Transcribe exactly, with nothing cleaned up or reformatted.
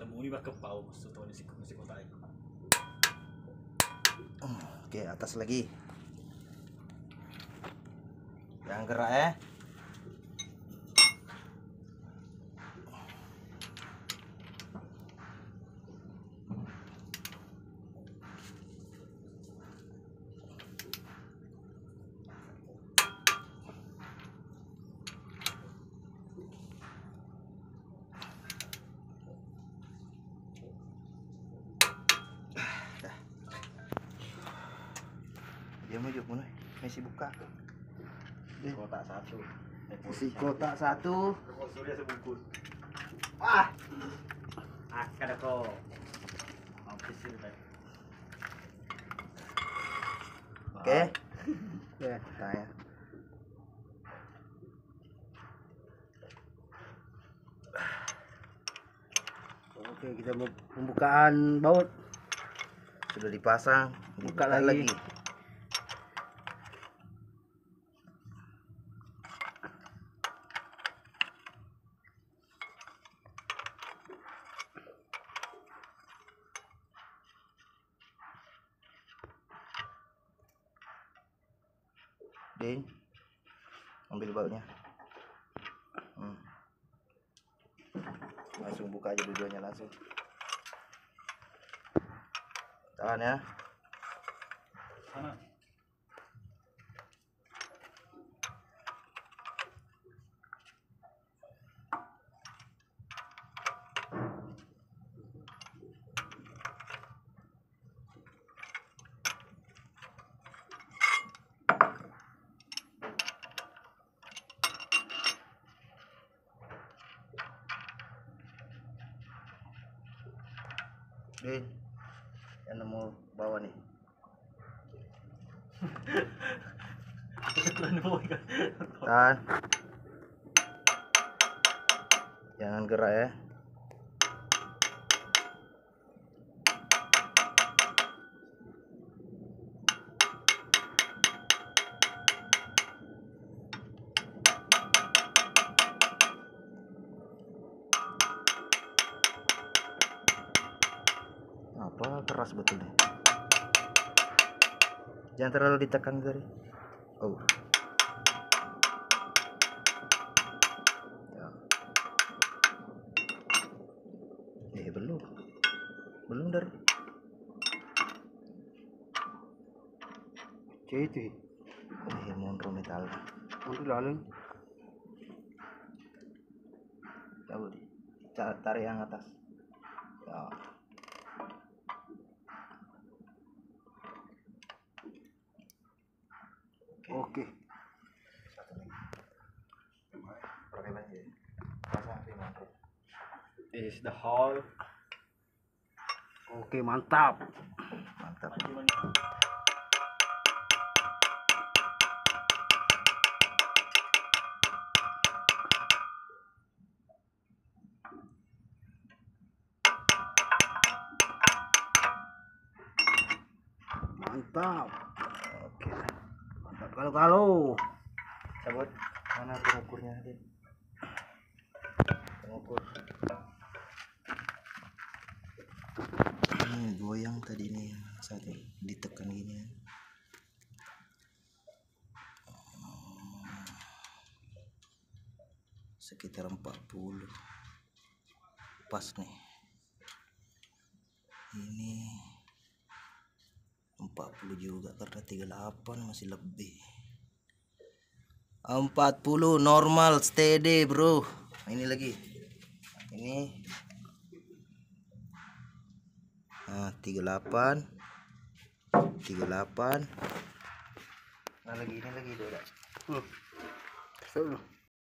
Selemuni bakal bau setelah di musik kota itu. Oke, atas lagi. Jangan gerak ya. Dia mau juk mana? Mesti buka. Di kotak satu. Di kotak satu. Sudah sebungkus. Wah. Ah, kada kau. Habis sudah. Okey. Ya, saya. Okey, kita pembukaan baut sudah dipasang. Buka lagi. lagi. Ding, ambil bautnya, hmm. langsung buka aja dua-duanya langsung, tahan ya. Sana. Ding, yang mau bawa nih. Tahan. Jangan gerak ya. Wah, keras betul deh. Jangan terlalu ditekan garis. Oh. Ya. Eh belum, belum dari. Jadi, eh montro metal. Montro lalu. Coba di, tarik yang atas. Ya. Oke. Satu lagi. Pakai mana ya? Pasang di mana? This the hall. Oke, mantap. Mantap. Mantap. Oke. Kalau kalau cabut mana pengukurnya tadi? Pengukur. Ini goyang tadi nih saat ditekan gini. Sekitar empat puluh. Pas nih. Ini empat puluh juga karena tiga puluh delapan masih lebih. empat puluh normal steady, bro. Ini lagi. Ini. Nah, tiga puluh delapan. tiga puluh delapan. Nah, lagi ini lagi dulu. Hmm.